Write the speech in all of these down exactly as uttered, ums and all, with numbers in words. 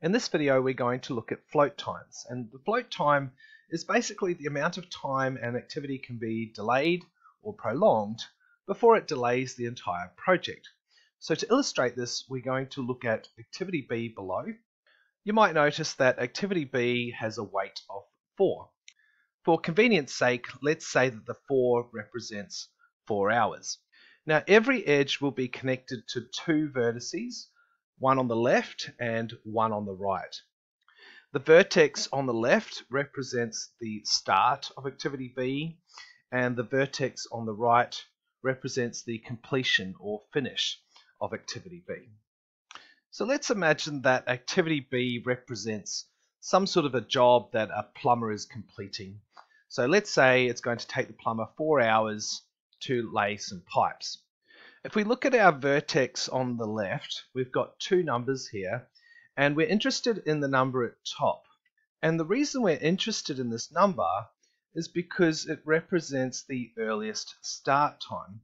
In this video we're going to look at float times, and the float time is basically the amount of time an activity can be delayed or prolonged before it delays the entire project. So to illustrate this, we're going to look at activity B below. You might notice that activity B has a weight of four. For convenience sake, let's say that the four represents four hours. Now every edge will be connected to two vertices, one on the left and one on the right. The vertex on the left represents the start of activity B, and the vertex on the right represents the completion or finish of activity B. So let's imagine that activity B represents some sort of a job that a plumber is completing. So let's say it's going to take the plumber four hours to lay some pipes. If we look at our vertex on the left, we've got two numbers here, and we're interested in the number at top. And the reason we're interested in this number is because it represents the earliest start time.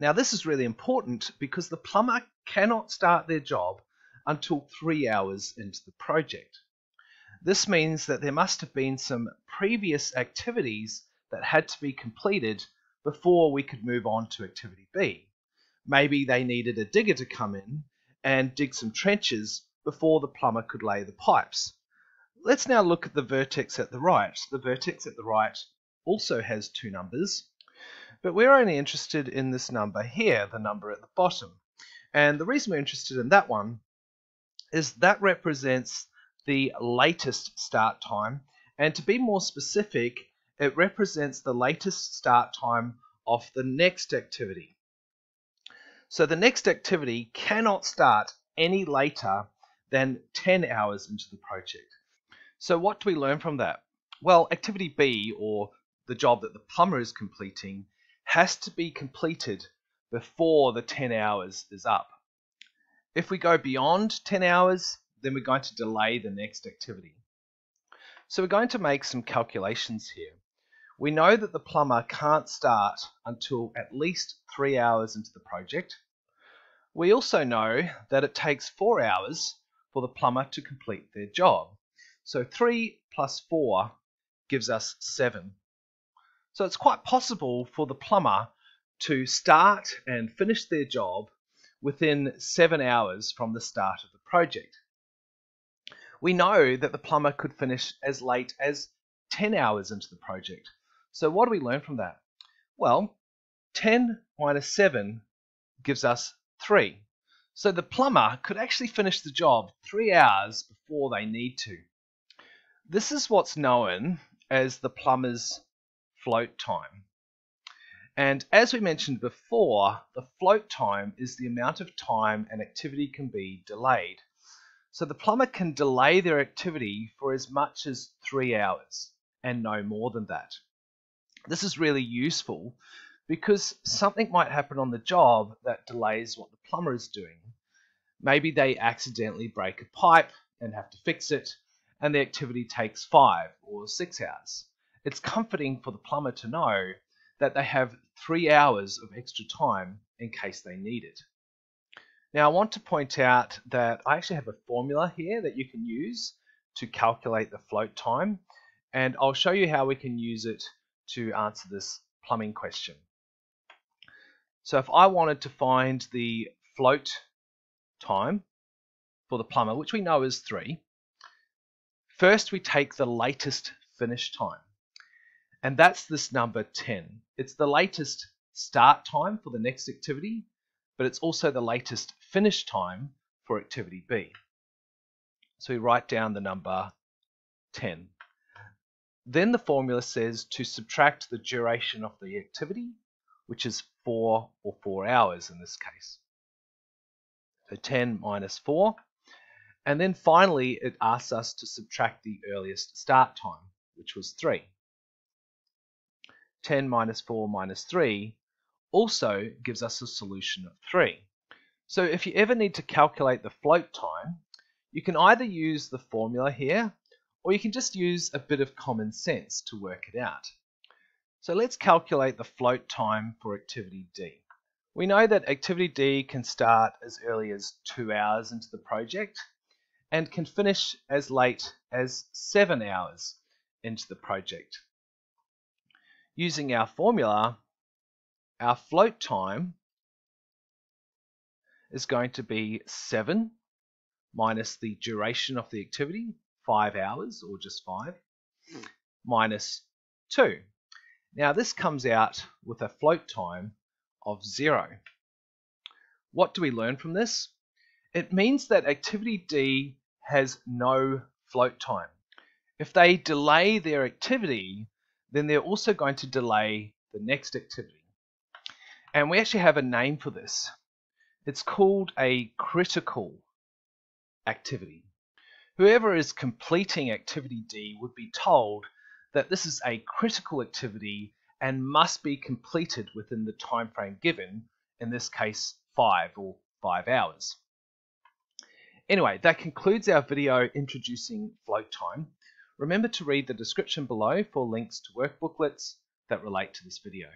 Now this is really important because the plumber cannot start their job until three hours into the project. This means that there must have been some previous activities that had to be completed before we could move on to activity B. Maybe they needed a digger to come in and dig some trenches before the plumber could lay the pipes. Let's now look at the vertex at the right. The vertex at the right also has two numbers, but we're only interested in this number here, the number at the bottom. And the reason we're interested in that one is that represents the latest start time, and to be more specific, it represents the latest start time of the next activity. So the next activity cannot start any later than ten hours into the project. So what do we learn from that? Well, activity B, or the job that the plumber is completing, has to be completed before the ten hours is up. If we go beyond ten hours, then we're going to delay the next activity. So we're going to make some calculations here. We know that the plumber can't start until at least three hours into the project. We also know that it takes four hours for the plumber to complete their job. So three plus four gives us seven. So it's quite possible for the plumber to start and finish their job within seven hours from the start of the project. We know that the plumber could finish as late as ten hours into the project. So what do we learn from that? Well, ten minus seven gives us three. So the plumber could actually finish the job three hours before they need to. This is what's known as the plumber's float time. And as we mentioned before, the float time is the amount of time an activity can be delayed. So the plumber can delay their activity for as much as three hours and no more than that. This is really useful because something might happen on the job that delays what the plumber is doing. Maybe they accidentally break a pipe and have to fix it, and the activity takes five or six hours. It's comforting for the plumber to know that they have three hours of extra time in case they need it. Now I want to point out that I actually have a formula here that you can use to calculate the float time, and I'll show you how we can use it to answer this plumbing question. So if I wanted to find the float time for the plumber, which we know is three, first we take the latest finish time, and that's this number ten. It's the latest start time for the next activity, but it's also the latest finish time for activity B. So we write down the number ten. Then the formula says to subtract the duration of the activity, which is four or four hours in this case. So ten minus four. And then finally it asks us to subtract the earliest start time, which was three. ten minus four minus three also gives us a solution of three. So if you ever need to calculate the float time, you can either use the formula here, or you can just use a bit of common sense to work it out. So let's calculate the float time for activity D. We know that activity D can start as early as two hours into the project, and can finish as late as seven hours into the project. Using our formula, our float time is going to be seven minus the duration of the activity, five hours or just five, minus two. Now this comes out with a float time of zero. What do we learn from this? It means that activity D has no float time. If they delay their activity, then they're also going to delay the next activity. And we actually have a name for this. It's called a critical activity. Whoever is completing activity D would be told that this is a critical activity and must be completed within the time frame given, in this case five or five hours. Anyway, that concludes our video introducing float time. Remember to read the description below for links to workbooklets that relate to this video.